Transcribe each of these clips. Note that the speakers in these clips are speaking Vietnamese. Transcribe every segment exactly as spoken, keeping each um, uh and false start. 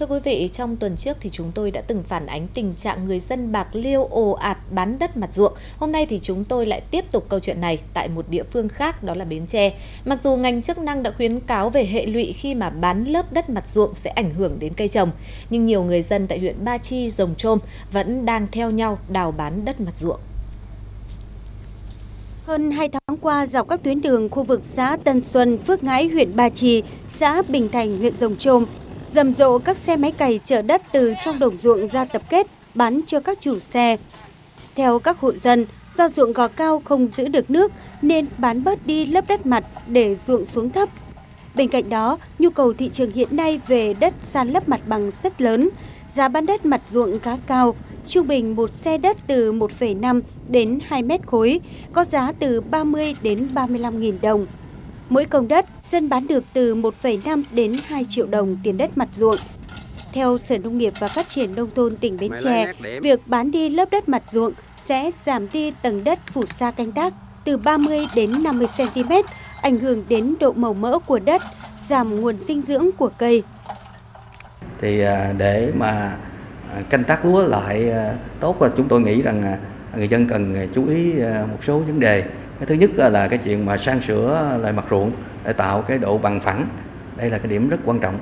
Thưa quý vị, trong tuần trước thì chúng tôi đã từng phản ánh tình trạng người dân Bạc Liêu ồ ạt bán đất mặt ruộng. Hôm nay thì chúng tôi lại tiếp tục câu chuyện này tại một địa phương khác, đó là Bến Tre. Mặc dù ngành chức năng đã khuyến cáo về hệ lụy khi mà bán lớp đất mặt ruộng sẽ ảnh hưởng đến cây trồng, nhưng nhiều người dân tại huyện Ba Tri, Giồng Trôm vẫn đang theo nhau đào bán đất mặt ruộng. Hơn hai tháng qua, dọc các tuyến đường khu vực xã Tân Xuân, Phước Ngái, huyện Ba Tri, xã Bình Thành, huyện Giồng Trôm, rầm rộ các xe máy cày chở đất từ trong đồng ruộng ra tập kết, bán cho các chủ xe. Theo các hộ dân, do ruộng gò cao không giữ được nước nên bán bớt đi lớp đất mặt để ruộng xuống thấp. Bên cạnh đó, nhu cầu thị trường hiện nay về đất san lấp mặt bằng rất lớn, giá bán đất mặt ruộng khá cao, trung bình một xe đất từ một phẩy năm đến hai mét khối, có giá từ ba mươi đến ba mươi lăm nghìn đồng. Mỗi công đất, dân bán được từ một phẩy năm đến hai triệu đồng tiền đất mặt ruộng. Theo Sở Nông nghiệp và Phát triển Nông thôn tỉnh Bến Tre, việc bán đi lớp đất mặt ruộng sẽ giảm đi tầng đất phủ sa canh tác từ ba mươi đến năm mươi xăng ti mét, ảnh hưởng đến độ màu mỡ của đất, giảm nguồn dinh dưỡng của cây. Thì để mà canh tác lúa lại tốt là chúng tôi nghĩ rằng người dân cần chú ý một số vấn đề. Cái thứ nhất là cái chuyện mà sang sửa lại mặt ruộng để tạo cái độ bằng phẳng, đây là cái điểm rất quan trọng.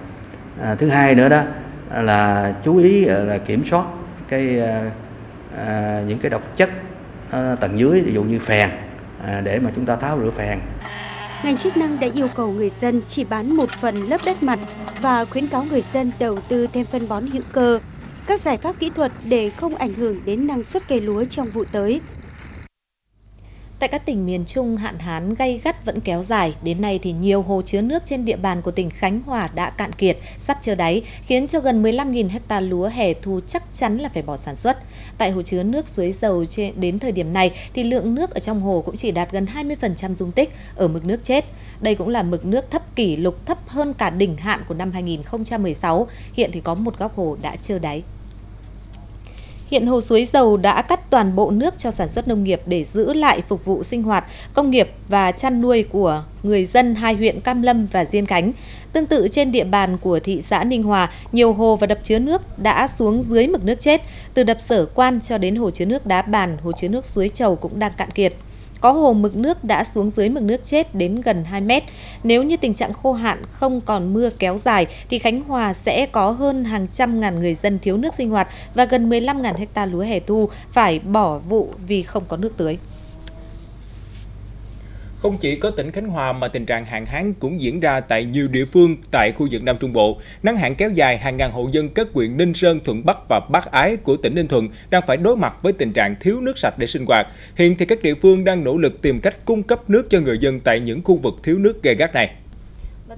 À, thứ hai nữa đó là chú ý là kiểm soát cái à, những cái độc chất à, tầng dưới, ví dụ như phèn, à, để mà chúng ta tháo rửa phèn. Ngành chức năng đã yêu cầu người dân chỉ bán một phần lớp đất mặt và khuyến cáo người dân đầu tư thêm phân bón hữu cơ, các giải pháp kỹ thuật để không ảnh hưởng đến năng suất cây lúa trong vụ tới. Tại các tỉnh miền Trung, hạn hán gay gắt vẫn kéo dài. Đến nay thì nhiều hồ chứa nước trên địa bàn của tỉnh Khánh Hòa đã cạn kiệt, sắp trơ đáy, khiến cho gần mười lăm nghìn ha lúa hè thu chắc chắn là phải bỏ sản xuất. Tại hồ chứa nước Suối Dầu đến thời điểm này thì lượng nước ở trong hồ cũng chỉ đạt gần hai mươi phần trăm dung tích, ở mực nước chết. Đây cũng là mực nước thấp kỷ lục, thấp hơn cả đỉnh hạn của năm hai nghìn không trăm mười sáu. Hiện thì có một góc hồ đã trơ đáy. Hiện hồ Suối Dầu đã cắt toàn bộ nước cho sản xuất nông nghiệp để giữ lại phục vụ sinh hoạt, công nghiệp và chăn nuôi của người dân hai huyện Cam Lâm và Diên Khánh. Tương tự trên địa bàn của thị xã Ninh Hòa, nhiều hồ và đập chứa nước đã xuống dưới mực nước chết. Từ đập Sở Quan cho đến hồ chứa nước Đá Bàn, hồ chứa nước Suối Chầu cũng đang cạn kiệt. Có hồ mực nước đã xuống dưới mực nước chết đến gần hai mét. Nếu như tình trạng khô hạn không còn mưa kéo dài thì Khánh Hòa sẽ có hơn hàng trăm ngàn người dân thiếu nước sinh hoạt và gần mười lăm nghìn ha lúa hè thu phải bỏ vụ vì không có nước tưới. Không chỉ có tỉnh Khánh Hòa mà tình trạng hạn hán cũng diễn ra tại nhiều địa phương tại khu vực Nam Trung Bộ. Nắng hạn kéo dài, hàng ngàn hộ dân các huyện Ninh Sơn, Thuận Bắc và Bắc Ái của tỉnh Ninh Thuận đang phải đối mặt với tình trạng thiếu nước sạch để sinh hoạt. Hiện thì các địa phương đang nỗ lực tìm cách cung cấp nước cho người dân tại những khu vực thiếu nước gay gắt này.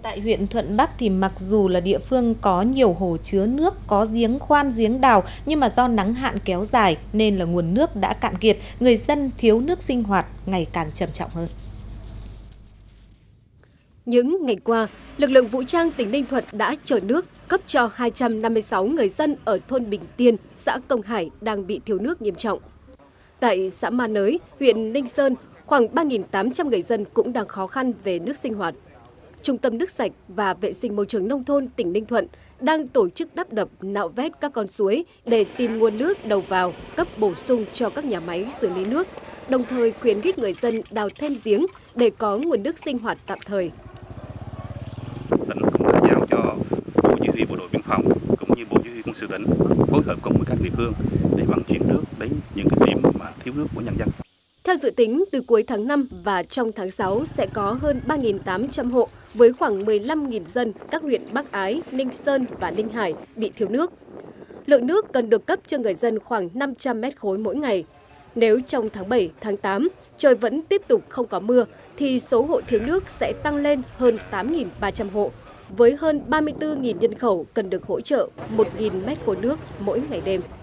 Tại huyện Thuận Bắc thì mặc dù là địa phương có nhiều hồ chứa nước, có giếng khoan, giếng đào, nhưng mà do nắng hạn kéo dài nên là nguồn nước đã cạn kiệt, người dân thiếu nước sinh hoạt ngày càng trầm trọng hơn. Những ngày qua, lực lượng vũ trang tỉnh Ninh Thuận đã chở nước cấp cho hai trăm năm mươi sáu người dân ở thôn Bình Tiên, xã Công Hải đang bị thiếu nước nghiêm trọng. Tại xã Ma Nới, huyện Ninh Sơn, khoảng ba nghìn tám trăm người dân cũng đang khó khăn về nước sinh hoạt. Trung tâm Nước sạch và Vệ sinh Môi trường Nông thôn tỉnh Ninh Thuận đang tổ chức đắp đập, nạo vét các con suối để tìm nguồn nước đầu vào, cấp bổ sung cho các nhà máy xử lý nước, đồng thời khuyến khích người dân đào thêm giếng để có nguồn nước sinh hoạt tạm thời. Tỉnh cũng đã giao cho Bộ Chỉ huy Bộ đội Biên phòng cũng như Bộ Chỉ huy Quân sự tỉnh phối hợp cùng với các địa phương để vận chuyển nước đến những cái điểm mà thiếu nước của nhân dân. Theo dự tính, từ cuối tháng năm và trong tháng sáu sẽ có hơn ba nghìn tám trăm hộ với khoảng mười lăm nghìn dân các huyện Bắc Ái, Ninh Sơn và Ninh Hải bị thiếu nước. Lượng nước cần được cấp cho người dân khoảng năm trăm mét khối mỗi ngày. Nếu trong tháng bảy, tháng tám trời vẫn tiếp tục không có mưa thì số hộ thiếu nước sẽ tăng lên hơn tám nghìn ba trăm hộ với hơn ba mươi tư nghìn nhân khẩu cần được hỗ trợ một nghìn mét khối nước mỗi ngày đêm.